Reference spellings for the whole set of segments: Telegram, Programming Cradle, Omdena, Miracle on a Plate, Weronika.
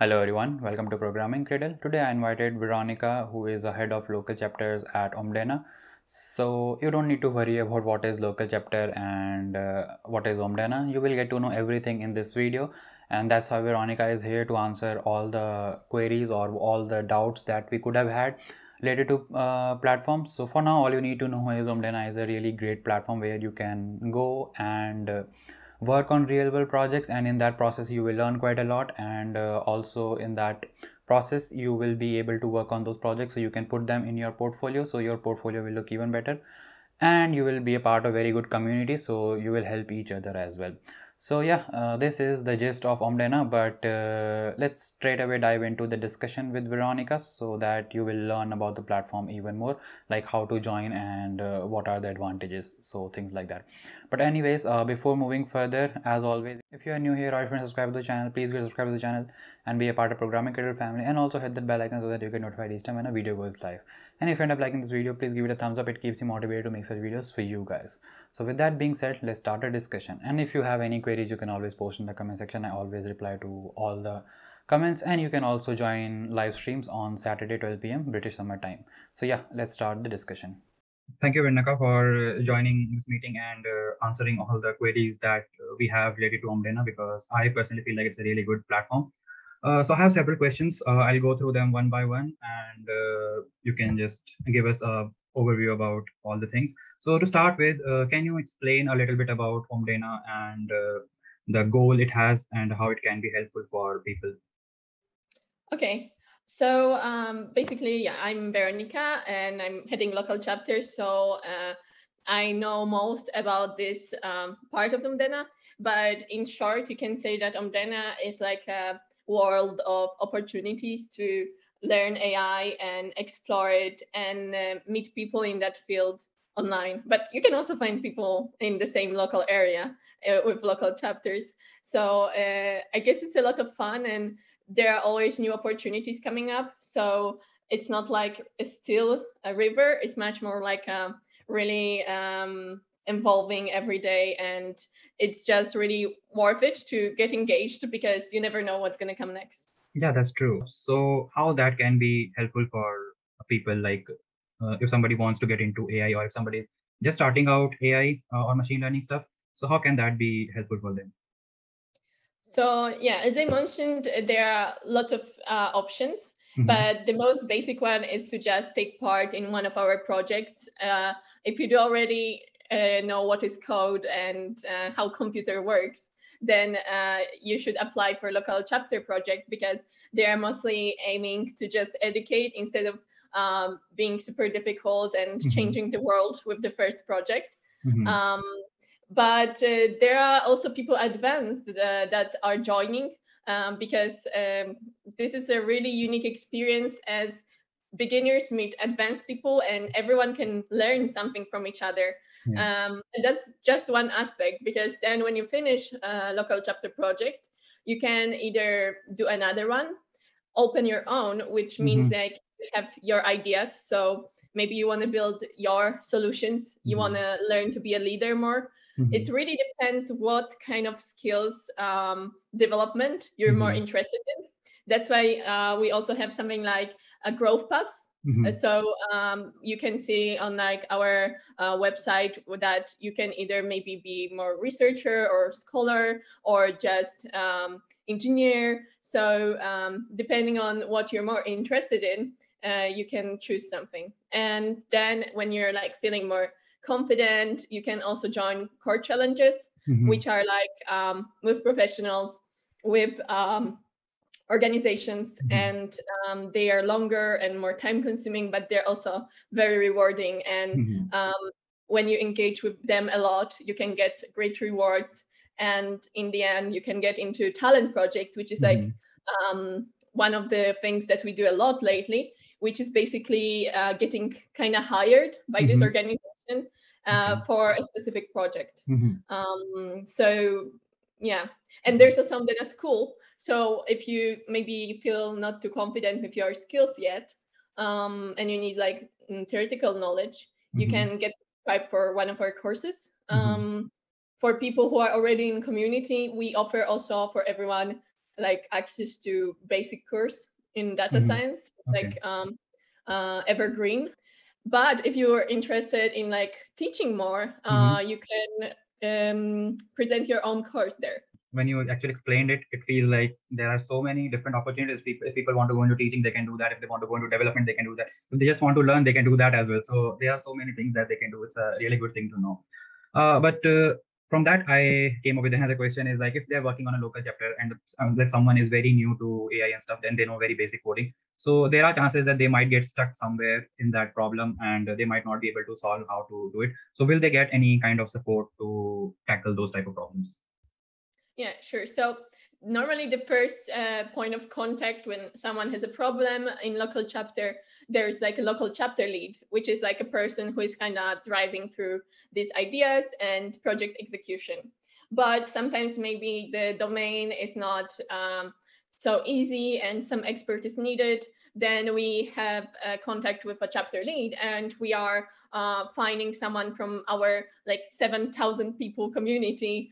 Hello everyone, welcome to Programming Cradle. Today I invited Weronika, who is a head of local chapters at Omdena. So you don't need to worry about what is local chapter and what is Omdena. You will get to know everything in this video, and that's why Weronika is here to answer all the queries or all the doubts that we could have had related to platforms. So for now, all you need to know is Omdena is a really great platform where you can go and work on real world projects, and in that process you will learn quite a lot, and also in that process you will be able to work on those projects so you can put them in your portfolio, so your portfolio will look even better, and you will be a part of a very good community, so you will help each other as well. So yeah, this is the gist of Omdena, but let's straight away dive into the discussion with Weronika so that you will learn about the platform even more, like how to join and what are the advantages, so things like that. But anyways, before moving further, as always, if you are new here or if you want to subscribe to the channel, please go subscribe to the channel and be a part of Programming Cradle family, and also hit that bell icon so that you get notified each time when a video goes live. And if you end up liking this video, please give it a thumbs up. It keeps me motivated to make such videos for you guys. So with that being said, let's start a discussion. And if you have any queries, you can always post in the comment section. I always reply to all the comments, and you can also join live streams on Saturday 12 PM British summer time. So yeah, let's start the discussion. Thank you, Weronika, for joining this meeting and answering all the queries that we have related to Omdena, because I personally feel like it's a really good platform. So I have several questions. I'll go through them one by one, and you can just give us an overview about all the things. So to start with, can you explain a little bit about Omdena and the goal it has and how it can be helpful for people? Okay. So basically, yeah, I'm Weronika and I'm heading local chapters. So I know most about this part of Omdena, but in short, you can say that Omdena is like a world of opportunities to learn AI and explore it and meet people in that field online. But you can also find people in the same local area with local chapters. So I guess it's a lot of fun, and there are always new opportunities coming up. So it's not like a river. It's much more like really evolving every day, and it's just really worth it to get engaged because you never know what's going to come next. Yeah, that's true. So how that can be helpful for people, like if somebody wants to get into AI, or if somebody is just starting out AI or machine learning stuff, so how can that be helpful for them? So yeah, as I mentioned, there are lots of options, mm-hmm. but the most basic one is to just take part in one of our projects. If you do already know what is code and how computer works, then you should apply for local chapter project, because they are mostly aiming to just educate instead of being super difficult and mm-hmm. changing the world with the first project. Mm-hmm. But there are also people advanced that are joining because this is a really unique experience, as beginners meet advanced people and everyone can learn something from each other. Yeah. And that's just one aspect, because then when you finish a local chapter project, you can either do another one, open your own, which means mm-hmm. like you have your ideas. So maybe you want to build your solutions, mm-hmm. you want to learn to be a leader more. Mm-hmm. It really depends what kind of skills development you're mm-hmm. more interested in. That's why we also have something like a growth path. Mm-hmm. So you can see on like our website that you can either maybe be more researcher or scholar or just engineer. So depending on what you're more interested in, you can choose something. And then when you're like feeling more confident, you can also join core challenges, mm-hmm. which are like with professionals, with organizations, mm-hmm. and they are longer and more time consuming, but they're also very rewarding. And mm-hmm. When you engage with them a lot, you can get great rewards. And in the end, you can get into talent project, which is mm-hmm. like one of the things that we do a lot lately, which is basically getting kind of hired by mm-hmm. this organization. For a specific project. Mm-hmm. So yeah, and there's also Omdena School. So if you maybe feel not too confident with your skills yet, and you need like theoretical knowledge, mm-hmm. you can get subscribed for one of our courses. Mm-hmm. For people who are already in community, we offer also for everyone like access to basic course in data science, like Evergreen. But if you are interested in like teaching more, you can present your own course there. When you actually explained it, it feels like there are so many different opportunities. If people want to go into teaching, they can do that. If they want to go into development, they can do that. If they just want to learn, they can do that as well. So there are so many things that they can do. It's a really good thing to know. But from that, I came up with another question is like, if they're working on a local chapter and that someone is very new to AI and stuff, then they know very basic coding. So there are chances that they might get stuck somewhere in that problem and they might not be able to solve how to do it. So will they get any kind of support to tackle those type of problems? Yeah, sure. So normally the first point of contact when someone has a problem in local chapter, there's like a local chapter lead, which is like a person who is kind of driving through these ideas and project execution. But sometimes maybe the domain is not so easy and some expert is needed. Then we have a contact with a chapter lead and we are finding someone from our like 7,000 people community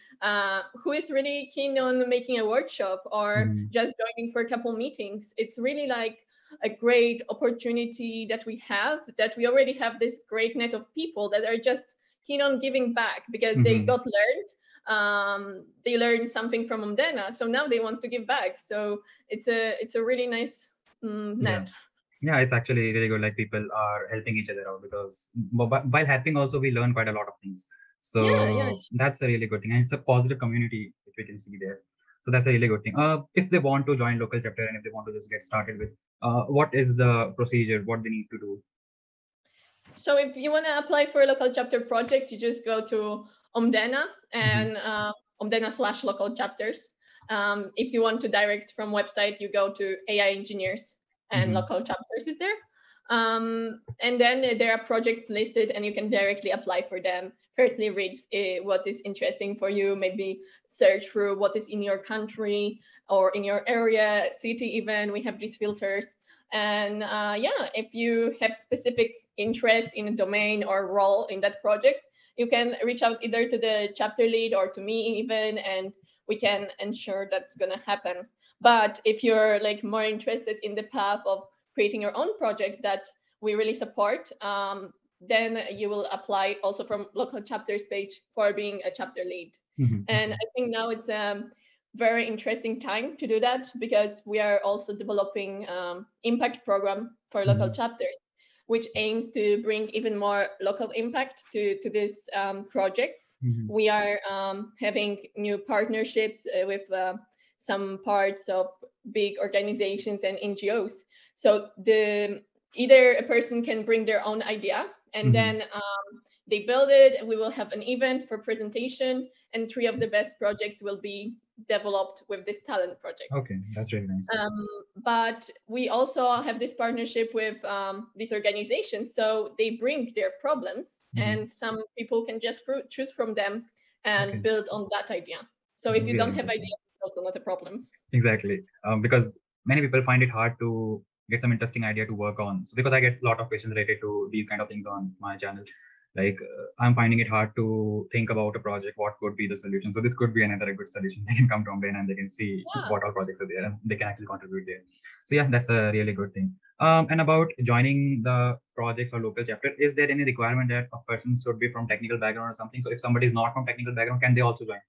who is really keen on making a workshop or just joining for a couple meetings. It's really like a great opportunity that we have, that we already have this great net of people that are just keen on giving back because they got learned. They learned something from Omdena, so now they want to give back. So it's a really nice net. Yeah, it's actually really good. Like people are helping each other out because by helping also we learn quite a lot of things. So that's a really good thing, and it's a positive community which we can see there. So that's a really good thing. If they want to join local chapter and if they want to just get started with, what is the procedure? What they need to do? So if you want to apply for a local chapter project, you just go to Omdena and Omdena/local chapters. If you want to direct from website, you go to AI engineers and local chapters is there. And then there are projects listed and you can directly apply for them. Firstly, read what is interesting for you, maybe search through what is in your country or in your area, city even, we have these filters. And if you have specific interest in a domain or role in that project, you can reach out either to the chapter lead or to me even, and we can ensure that's going to happen. But if you're like more interested in the path of creating your own project that we really support, then you will apply also from local chapters page for being a chapter lead. And I think now it's a very interesting time to do that because we are also developing impact program for local chapters, which aims to bring even more local impact to this project. We are having new partnerships with some parts of big organizations and NGOs. So either a person can bring their own idea and then they build it, and we will have an event for presentation, and 3 of the best projects will be developed with this talent project. Okay, that's really nice. But we also have this partnership with these organizations, so they bring their problems and some people can just choose from them and build on that idea. So if you don't have ideas, it's also not a problem. Exactly, because many people find it hard to get some interesting idea to work on. So because I get a lot of questions related to these kind of things on my channel. Like I'm finding it hard to think about a project, what could be the solution. So this could be another good solution. They can come to Omdena and they can see what all projects are there and they can actually contribute there. So yeah, that's a really good thing. And about joining the projects or local chapter, is there any requirement that a person should be from technical background or something? So if somebody is not from technical background, can they also join?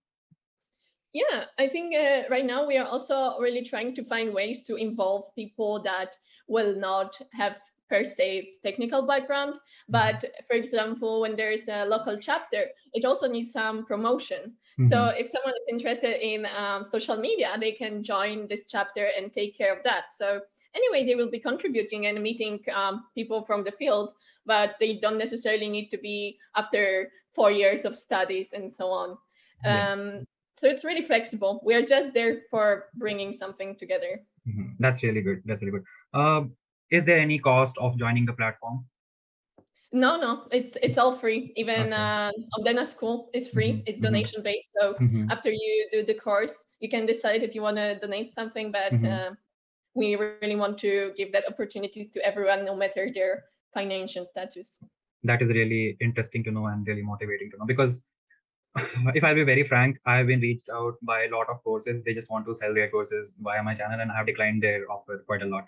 Yeah, I think right now we are also really trying to find ways to involve people that will not have per se technical background, but for example, when there is a local chapter, it also needs some promotion. So if someone is interested in social media, they can join this chapter and take care of that. So anyway, they will be contributing and meeting people from the field, but they don't necessarily need to be after 4 years of studies and so on. So it's really flexible. We are just there for bringing something together. That's really good. That's really good. Is there any cost of joining the platform? No, it's all free. Even Omdena School is free. It's donation based. So after you do the course, you can decide if you want to donate something. But we really want to give that opportunities to everyone, no matter their financial status. That is really interesting to know and really motivating to know because if I'll be very frank, I've been reached out by a lot of courses. They just want to sell their courses via my channel, and I have declined their offer quite a lot.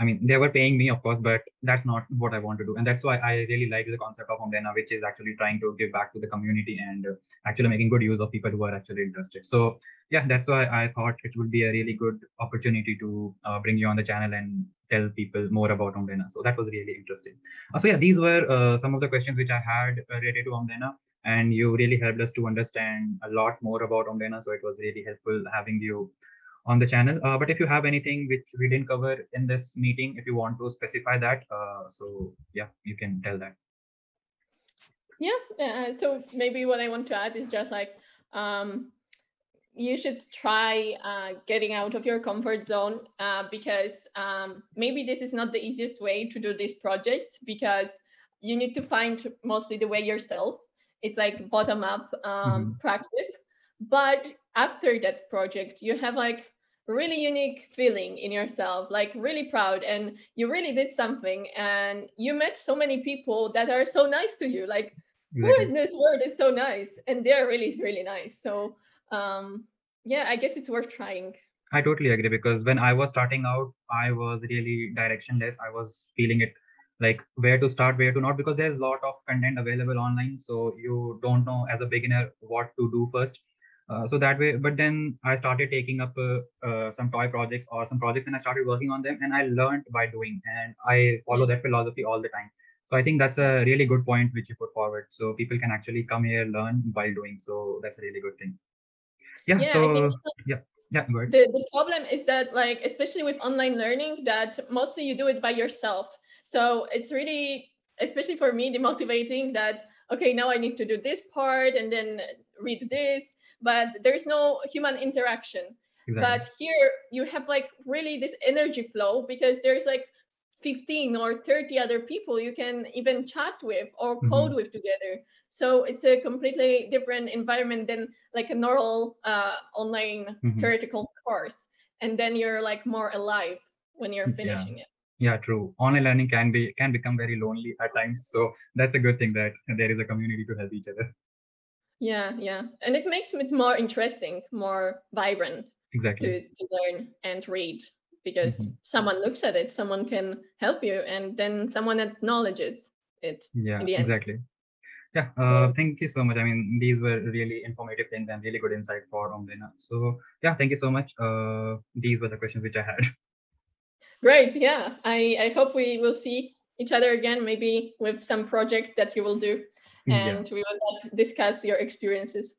I mean, they were paying me, of course, but that's not what I want to do. And that's why I really like the concept of Omdena, which is actually trying to give back to the community and actually making good use of people who are actually interested. So yeah, that's why I thought it would be a really good opportunity to bring you on the channel and tell people more about Omdena. So that was really interesting. So yeah, these were some of the questions which I had related to Omdena, and you really helped us to understand a lot more about Omdena. So it was really helpful having you on the channel. But if you have anything which we didn't cover in this meeting, if you want to specify that, so yeah, you can tell that. Yeah, so maybe what I want to add is just like, you should try getting out of your comfort zone, because maybe this is not the easiest way to do this project, because you need to find mostly the way yourself. It's like bottom up practice. But after that project, you have like really unique feeling in yourself, like really proud, and you really did something, and you met so many people that are so nice to you, like who in this world is so nice, and they're really nice. So yeah, I guess it's worth trying. I totally agree, because when I was starting out, I was really directionless. I was feeling it, like where to start, where to not, because there's a lot of content available online, so you don't know as a beginner what to do first. So that way, but then I started taking up some toy projects or some projects, and I started working on them, and I learned by doing, and I follow that philosophy all the time. So I think that's a really good point which you put forward. So people can actually come here, learn while doing. So that's a really good thing. Yeah. Yeah, so I think, yeah. Go ahead. The problem is that, like, especially with online learning, that mostly you do it by yourself. So it's really, especially for me, demotivating that, okay, now I need to do this part and then read this. But there's no human interaction. Exactly. But here you have like really this energy flow, because there's like 15 or 30 other people you can even chat with or code with together. So it's a completely different environment than like a normal online theoretical course. And then you're like more alive when you're finishing it. Yeah, true. Online learning can become very lonely at times. So that's a good thing that there is a community to help each other. Yeah, yeah. And it makes it more interesting, more vibrant to learn and read, because someone looks at it, someone can help you, and then someone acknowledges it. Yeah, in the end. Exactly. Yeah, thank you so much. I mean, these were really informative things and really good insight for Omdena. So yeah, thank you so much. These were the questions which I had. Great. Yeah, I hope we will see each other again, maybe with some project that you will do. And we will discuss your experiences.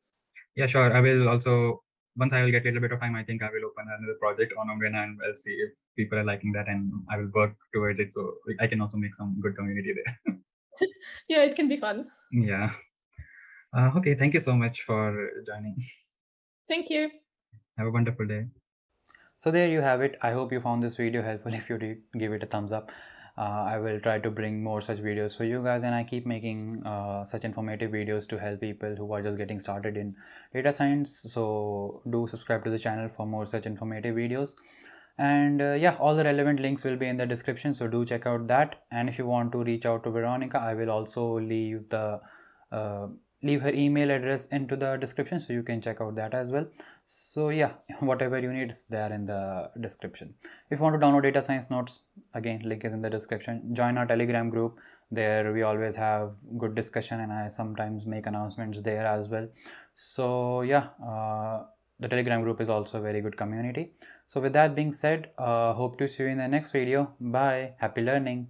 Yeah, sure. I will also, once I will get a little bit of time, I think I will open another project on Omdena, and we'll see if people are liking that, and I will work towards it. So I can also make some good community there. Yeah, it can be fun. Yeah. Okay. Thank you so much for joining. Thank you. Have a wonderful day. So there you have it. I hope you found this video helpful. If you did, give it a thumbs up. I will try to bring more such videos for you guys, and I keep making such informative videos to help people who are just getting started in data science. So do subscribe to the channel for more such informative videos, and yeah, all the relevant links will be in the description, so do check out that. And if you want to reach out to Weronika, I will also leave the leave her email address into the description, so you can check out that as well. So yeah, whatever you need is there in the description. If you want to download data science notes, again, link is in the description. Join our Telegram group. There we always have good discussion, and I sometimes make announcements there as well. So yeah, the Telegram group is also a very good community. So with that being said, hope to see you in the next video. Bye. Happy learning.